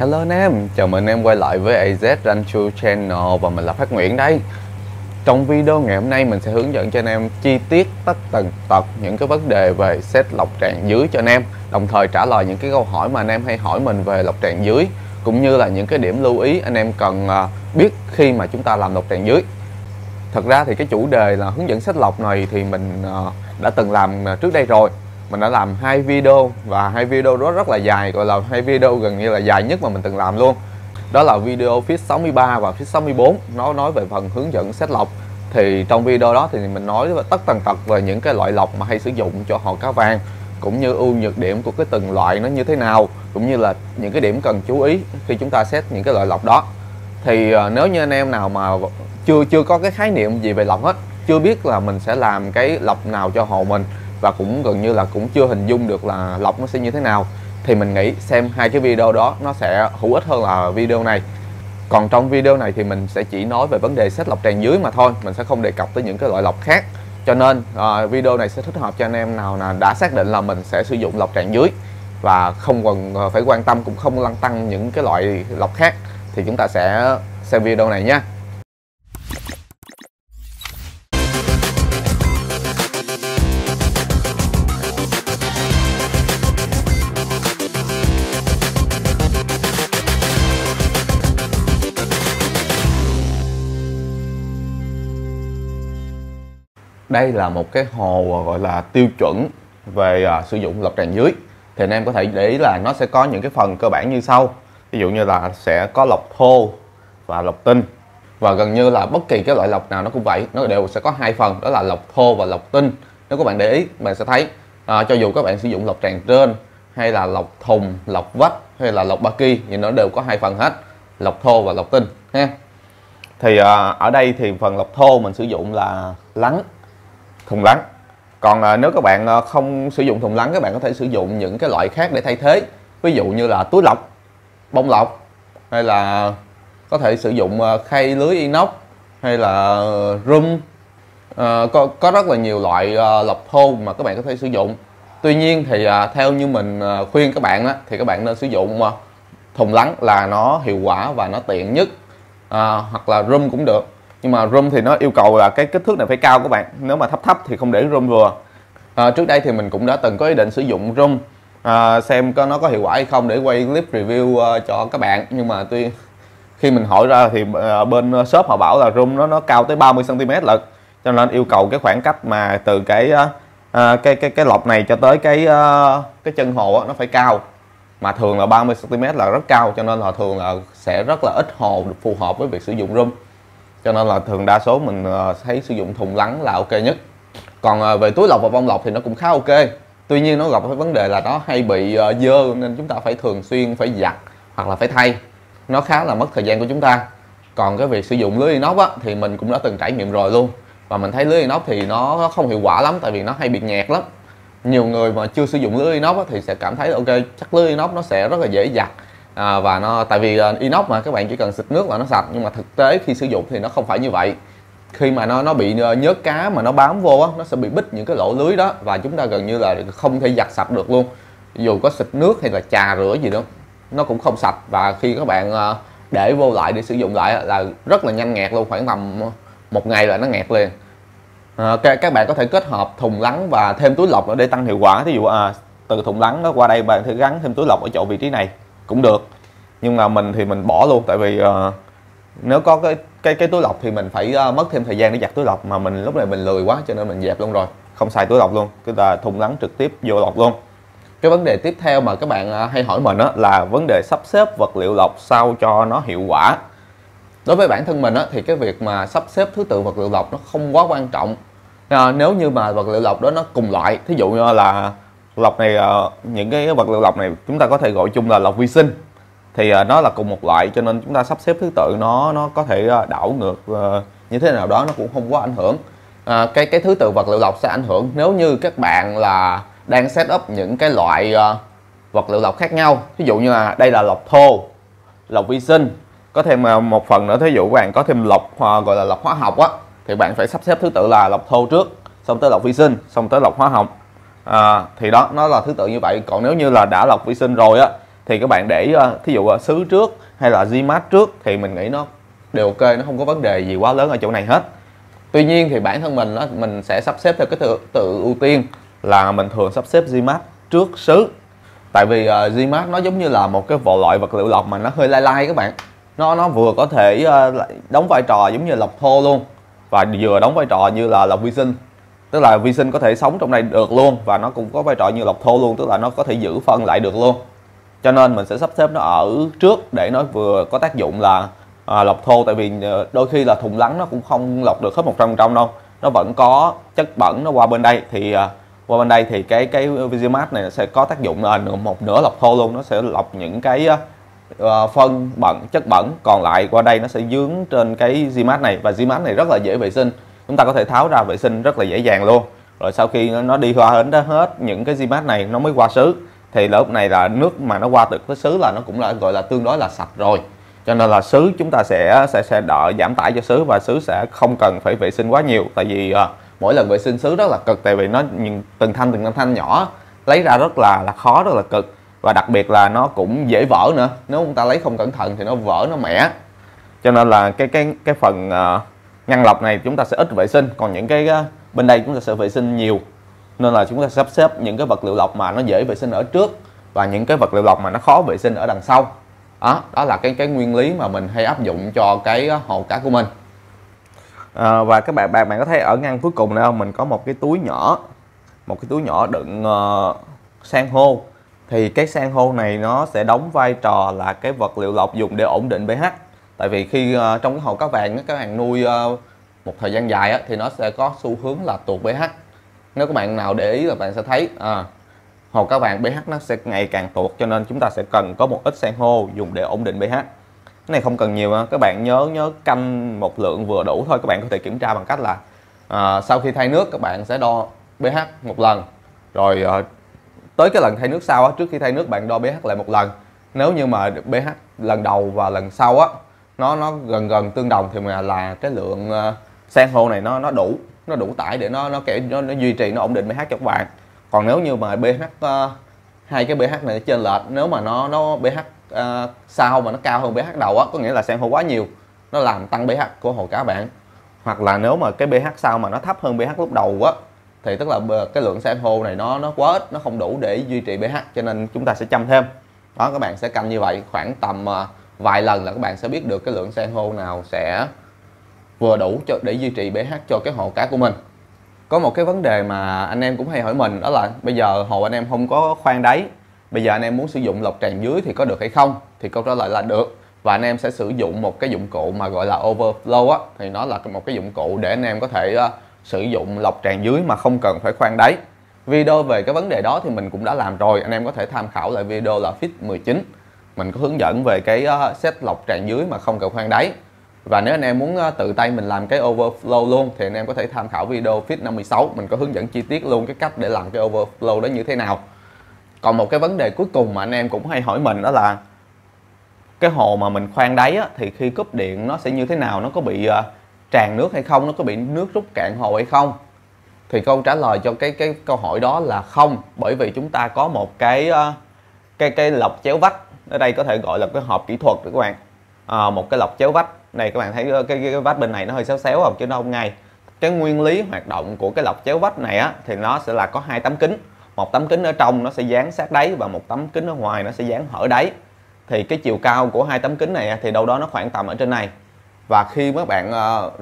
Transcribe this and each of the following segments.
Hello anh em, chào mừng anh em quay lại với AZ Ranchu Channel và mình là Phát Nguyễn đây. Trong video ngày hôm nay mình sẽ hướng dẫn cho anh em chi tiết tất tần tật những cái vấn đề về set lọc tràn dưới cho anh em, đồng thời trả lời những cái câu hỏi mà anh em hay hỏi mình về lọc tràn dưới, cũng như là những cái điểm lưu ý anh em cần biết khi mà chúng ta làm lọc tràn dưới. Thật ra thì cái chủ đề là hướng dẫn set lọc này thì mình đã từng làm trước đây rồi. Mình đã làm hai video và hai video đó rất là dài, gọi là hai video gần như là dài nhất mà mình từng làm luôn. Đó là video Fish 63 và Fish 64, nó nói về phần hướng dẫn set lọc. Thì trong video đó thì mình nói tất tần tật về những cái loại lọc mà hay sử dụng cho hồ cá vàng, cũng như ưu nhược điểm của cái từng loại nó như thế nào, cũng như là những cái điểm cần chú ý khi chúng ta set những cái loại lọc đó. Thì nếu như anh em nào mà chưa có cái khái niệm gì về lọc hết, chưa biết là mình sẽ làm cái lọc nào cho hồ mình, và cũng gần như là cũng chưa hình dung được là lọc nó sẽ như thế nào, thì mình nghĩ xem hai cái video đó nó sẽ hữu ích hơn là video này. Còn trong video này thì mình sẽ chỉ nói về vấn đề set lọc tràn dưới mà thôi, mình sẽ không đề cập tới những cái loại lọc khác. Cho nên video này sẽ thích hợp cho anh em nào là đã xác định là mình sẽ sử dụng lọc tràn dưới và không cần phải quan tâm, cũng không lăn tăn những cái loại lọc khác, thì chúng ta sẽ xem video này nhé. Đây là một cái hồ gọi là tiêu chuẩn về sử dụng lọc tràn dưới. Thì anh em có thể để ý là nó sẽ có những cái phần cơ bản như sau. Ví dụ như là sẽ có lọc thô và lọc tinh. Và gần như là bất kỳ cái loại lọc nào nó cũng vậy, nó đều sẽ có hai phần, đó là lọc thô và lọc tinh. Nếu các bạn để ý, bạn sẽ thấy cho dù các bạn sử dụng lọc tràn trên hay là lọc thùng, lọc vách hay là lọc ba ki, thì nó đều có hai phần hết, lọc thô và lọc tinh ha. Thì ở đây thì phần lọc thô mình sử dụng là lắng, thùng lắng. Còn nếu các bạn không sử dụng thùng lắng, các bạn có thể sử dụng những cái loại khác để thay thế. Ví dụ như là túi lọc, bông lọc, hay là có thể sử dụng khay lưới inox, hay là rum. Có rất là nhiều loại lọc thô mà các bạn có thể sử dụng. Tuy nhiên thì theo như mình khuyên các bạn thì các bạn nên sử dụng thùng lắng là nó hiệu quả và nó tiện nhất, hoặc là rum cũng được. Nhưng mà room thì nó yêu cầu là cái kích thước này phải cao các bạn. Nếu mà thấp thì không để room vừa. Trước đây thì mình cũng đã từng có ý định sử dụng room, xem có nó có hiệu quả hay không để quay clip review cho các bạn. Nhưng mà khi mình hỏi ra thì bên shop họ bảo là room nó cao tới 30 cm lận. Cho nên yêu cầu cái khoảng cách mà từ cái lọc này cho tới cái chân hồ đó, nó phải cao. Mà thường là 30 cm là rất cao, cho nên là thường là sẽ rất là ít hồ được phù hợp với việc sử dụng room. Cho nên là thường đa số mình thấy sử dụng thùng lắng là ok nhất. Còn về túi lọc và bông lọc thì nó cũng khá ok. Tuy nhiên nó gặp cái vấn đề là nó hay bị dơ, nên chúng ta phải thường xuyên phải giặt hoặc là phải thay. Nó khá là mất thời gian của chúng ta. Còn cái việc sử dụng lưới inox á, thì mình cũng đã từng trải nghiệm rồi luôn. Và mình thấy lưới inox thì nó không hiệu quả lắm, tại vì nó hay bị nhẹt lắm. Nhiều người mà chưa sử dụng lưới inox á, thì sẽ cảm thấy ok, chắc lưới inox nó sẽ rất là dễ giặt. Và nó tại vì inox mà các bạn chỉ cần xịt nước là nó sạch, nhưng mà thực tế khi sử dụng thì nó không phải như vậy. Khi mà nó bị nhớt cá mà nó bám vô á, nó sẽ bị bít những cái lỗ lưới đó, và chúng ta gần như là không thể giặt sạch được luôn. Dù có xịt nước hay là chà rửa gì đó, nó cũng không sạch, và khi các bạn để vô lại để sử dụng lại là rất là nhanh nghẹt luôn, khoảng tầm một ngày là nó nghẹt liền. Các bạn có thể kết hợp thùng lắng và thêm túi lọc để tăng hiệu quả. Thí dụ từ thùng lắng nó qua đây bạn thử gắn thêm túi lọc ở chỗ vị trí này cũng được, nhưng mà mình thì mình bỏ luôn, tại vì nếu có cái túi lọc thì mình phải mất thêm thời gian để giặt túi lọc, mà mình lúc này mình lười quá cho nên mình dẹp luôn rồi, không xài túi lọc luôn, cứ là thùng lắng trực tiếp vô lọc luôn. Cái vấn đề tiếp theo mà các bạn hay hỏi mình đó là vấn đề sắp xếp vật liệu lọc sao cho nó hiệu quả. Đối với bản thân mình đó, thì cái việc mà sắp xếp thứ tự vật liệu lọc nó không quá quan trọng, nếu như mà vật liệu lọc đó nó cùng loại. Thí dụ như là lọc này, những cái vật liệu lọc này chúng ta có thể gọi chung là lọc vi sinh, thì nó là cùng một loại, cho nên chúng ta sắp xếp thứ tự nó có thể đảo ngược như thế nào đó, nó cũng không quá ảnh hưởng. Cái thứ tự vật liệu lọc sẽ ảnh hưởng nếu như các bạn là đang set up những cái loại vật liệu lọc khác nhau. Ví dụ như là đây là lọc thô, lọc vi sinh, có thêm một phần nữa, thí dụ các bạn có thêm lọc gọi là lọc hóa học á, thì bạn phải sắp xếp thứ tự là lọc thô trước, xong tới lọc vi sinh, xong tới lọc hóa học. Thì đó, nó là thứ tự như vậy. Còn nếu như là đã lọc vi sinh rồi á, thì các bạn để thí dụ xứ trước hay là Gmap trước thì mình nghĩ nó đều ok, nó không có vấn đề gì quá lớn ở chỗ này hết. Tuy nhiên thì bản thân mình mình sẽ sắp xếp theo cái tự ưu tiên là mình thường sắp xếp Gmap trước xứ. Tại vì Gmap nó giống như là một cái loại vật liệu lọc mà nó hơi lai lai các bạn. Nó vừa có thể đóng vai trò giống như lọc thô luôn, và vừa đóng vai trò như là lọc vi sinh. Tức là vi sinh có thể sống trong này được luôn, và nó cũng có vai trò như lọc thô luôn, tức là nó có thể giữ phân lại được luôn. Cho nên mình sẽ sắp xếp nó ở trước để nó vừa có tác dụng là lọc thô. Tại vì đôi khi là thùng lắng nó cũng không lọc được hết 100% đâu, nó vẫn có chất bẩn nó qua bên đây. Thì qua bên đây thì cái Gmap này sẽ có tác dụng là một nửa lọc thô luôn, nó sẽ lọc những cái phân bẩn, chất bẩn còn lại qua đây, nó sẽ dướng trên cái Gmap này. Và Gmap này rất là dễ vệ sinh, chúng ta có thể tháo ra vệ sinh rất là dễ dàng luôn. Rồi sau khi nó đi qua hết những cái Gmap này nó mới qua xứ, thì lúc này là nước mà nó qua được cái xứ là nó cũng là gọi là tương đối là sạch rồi. Cho nên là xứ chúng ta sẽ đợi giảm tải cho xứ, và xứ sẽ không cần phải vệ sinh quá nhiều. Tại vì mỗi lần vệ sinh xứ rất là cực, tại vì nó từng thanh nhỏ lấy ra rất là khó, rất là cực, và đặc biệt là nó cũng dễ vỡ nữa. Nếu chúng ta lấy không cẩn thận thì nó vỡ, nó mẻ. Cho nên là cái phần ngăn lọc này chúng ta sẽ ít vệ sinh, còn những cái bên đây chúng ta sẽ vệ sinh nhiều. Nên là chúng ta sắp xếp những cái vật liệu lọc mà nó dễ vệ sinh ở trước, và những cái vật liệu lọc mà nó khó vệ sinh ở đằng sau. Đó là cái nguyên lý mà mình hay áp dụng cho cái hồ cá của mình. Và các bạn có thấy ở ngăn cuối cùng này không, mình có một cái túi nhỏ, đựng san hô. Thì cái san hô này nó sẽ đóng vai trò là cái vật liệu lọc dùng để ổn định pH. Tại vì khi trong cái hồ cá vàng các bạn nuôi một thời gian dài thì nó sẽ có xu hướng là tuột pH. Nếu các bạn nào để ý là bạn sẽ thấy hồ cá vàng pH nó sẽ ngày càng tuột, cho nên chúng ta sẽ cần có một ít san hô dùng để ổn định pH. Cái này không cần nhiều, các bạn nhớ canh một lượng vừa đủ thôi. Các bạn có thể kiểm tra bằng cách là sau khi thay nước các bạn sẽ đo pH một lần, rồi tới cái lần thay nước sau trước khi thay nước bạn đo pH lại một lần. Nếu như mà pH lần đầu và lần sau nó gần tương đồng thì là cái lượng san hô này nó đủ tải để nó duy trì, nó ổn định pH cho các bạn. Còn nếu như mà pH hai cái pH này chênh lệch, nếu mà nó pH sau mà nó cao hơn pH đầu có nghĩa là san hô quá nhiều, nó làm tăng pH của hồ cá bạn. Hoặc là nếu mà cái pH sau mà nó thấp hơn pH lúc đầu thì tức là cái lượng san hô này nó quá ít, nó không đủ để duy trì pH, cho nên chúng ta sẽ chăm thêm. Đó, các bạn sẽ canh như vậy khoảng tầm vài lần là các bạn sẽ biết được cái lượng san hô nào sẽ vừa đủ để duy trì pH cho cái hồ cá của mình. Có một cái vấn đề mà anh em cũng hay hỏi mình, đó là bây giờ hồ anh em không có khoan đáy, bây giờ anh em muốn sử dụng lọc tràn dưới thì có được hay không? Thì câu trả lời là được, và anh em sẽ sử dụng một cái dụng cụ mà gọi là overflow thì nó là một cái dụng cụ để anh em có thể sử dụng lọc tràn dưới mà không cần phải khoan đáy. Video về cái vấn đề đó thì mình cũng đã làm rồi, anh em có thể tham khảo lại video là Fish 19, mình có hướng dẫn về cái set lọc tràn dưới mà không cần khoan đáy. Và nếu anh em muốn tự tay mình làm cái overflow luôn thì anh em có thể tham khảo video Fish 56, mình có hướng dẫn chi tiết luôn cái cách để làm cái overflow đó như thế nào. Còn một cái vấn đề cuối cùng mà anh em cũng hay hỏi mình, đó là cái hồ mà mình khoan đáy thì khi cúp điện nó sẽ như thế nào, nó có bị tràn nước hay không, nó có bị nước rút cạn hồ hay không? Thì câu trả lời cho cái câu hỏi đó là không, bởi vì chúng ta có một cái lọc chéo vách, ở đây có thể gọi là cái hộp kỹ thuật các bạn. Một cái lọc chéo vách này, các bạn thấy cái vách bên này nó hơi xéo xéo không, chứ nó không ngay. Cái nguyên lý hoạt động của cái lọc chéo vách này thì nó sẽ là có hai tấm kính, một tấm kính ở trong nó sẽ dán sát đáy và một tấm kính ở ngoài nó sẽ dán hở đáy. Thì cái chiều cao của hai tấm kính này thì đâu đó nó khoảng tầm ở trên này, và khi các bạn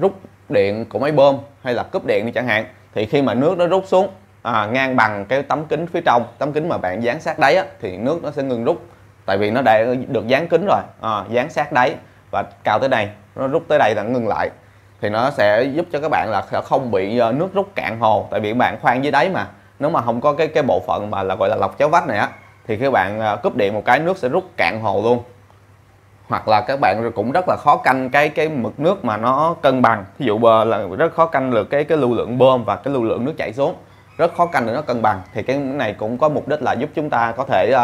rút điện của máy bơm hay là cúp điện đi chẳng hạn, thì khi mà nước nó rút xuống ngang bằng cái tấm kính phía trong, tấm kính mà bạn dán sát đáy thì nước nó sẽ ngừng rút, tại vì nó đã được dán kính rồi, dán sát đáy và cao tới đây, nó rút tới đây là ngừng lại. Thì nó sẽ giúp cho các bạn là không bị nước rút cạn hồ, tại vì các bạn khoan dưới đáy mà. Nếu mà không có cái bộ phận mà là gọi là lọc chéo vách này thì các bạn cúp điện một cái nước sẽ rút cạn hồ luôn. Hoặc là các bạn cũng rất là khó canh cái mực nước mà nó cân bằng. Ví dụ là rất khó canh được cái lưu lượng bơm và cái lưu lượng nước chảy xuống, rất khó canh để nó cân bằng. Thì cái này cũng có mục đích là giúp chúng ta có thể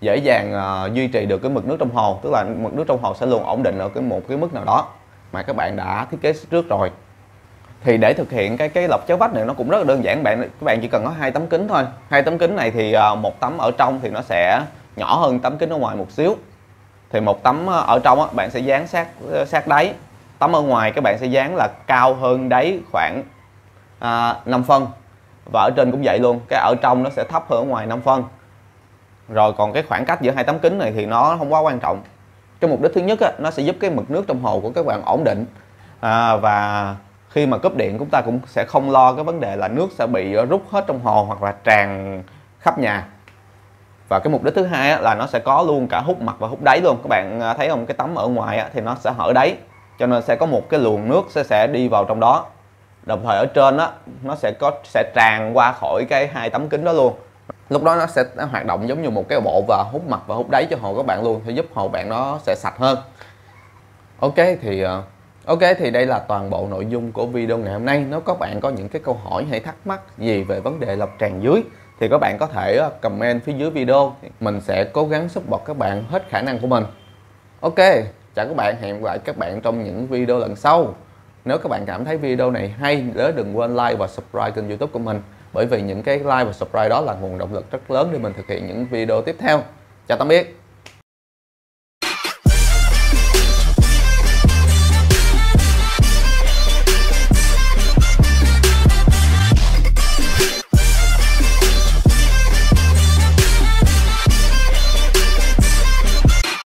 dễ dàng duy trì được cái mực nước trong hồ, tức là mực nước trong hồ sẽ luôn ổn định ở một cái mức nào đó mà các bạn đã thiết kế trước rồi. Thì để thực hiện cái lọc chéo vách này nó cũng rất là đơn giản, các bạn chỉ cần có hai tấm kính thôi. Hai tấm kính này thì một tấm ở trong thì nó sẽ nhỏ hơn tấm kính ở ngoài một xíu. Thì một tấm ở trong á, bạn sẽ dán sát đáy, tấm ở ngoài các bạn sẽ dán là cao hơn đáy khoảng 5 phân. Và ở trên cũng vậy luôn, cái ở trong nó sẽ thấp hơn ở ngoài 5 phân. Rồi còn cái khoảng cách giữa hai tấm kính này thì nó không quá quan trọng. Cái mục đích thứ nhất á, nó sẽ giúp cái mực nước trong hồ của các bạn ổn định, và khi mà cúp điện chúng ta cũng sẽ không lo cái vấn đề là nước sẽ bị rút hết trong hồ hoặc là tràn khắp nhà. Và cái mục đích thứ hai á, là nó sẽ có luôn cả hút mặt và hút đáy luôn. Các bạn thấy không, cái tấm ở ngoài á, thì nó sẽ hở đáy, cho nên sẽ có một cái luồng nước sẽ đi vào trong đó. Đồng thời ở trên á, nó sẽ tràn qua khỏi cái hai tấm kính đó luôn. Lúc đó nó sẽ hoạt động giống như một cái bộ và hút mặt và hút đáy cho hồ các bạn luôn, thì giúp hồ bạn nó sẽ sạch hơn. Ok thì đây là toàn bộ nội dung của video ngày hôm nay. Nếu các bạn có những cái câu hỏi hay thắc mắc gì về vấn đề lọc tràn dưới thì các bạn có thể comment phía dưới video, mình sẽ cố gắng support các bạn hết khả năng của mình. Ok, chào các bạn, hẹn gặp lại các bạn trong những video lần sau. Nếu các bạn cảm thấy video này hay, nhớ đừng quên like và subscribe kênh YouTube của mình, bởi vì những cái like và subscribe đó là nguồn động lực rất lớn để mình thực hiện những video tiếp theo. Chào tạm biệt.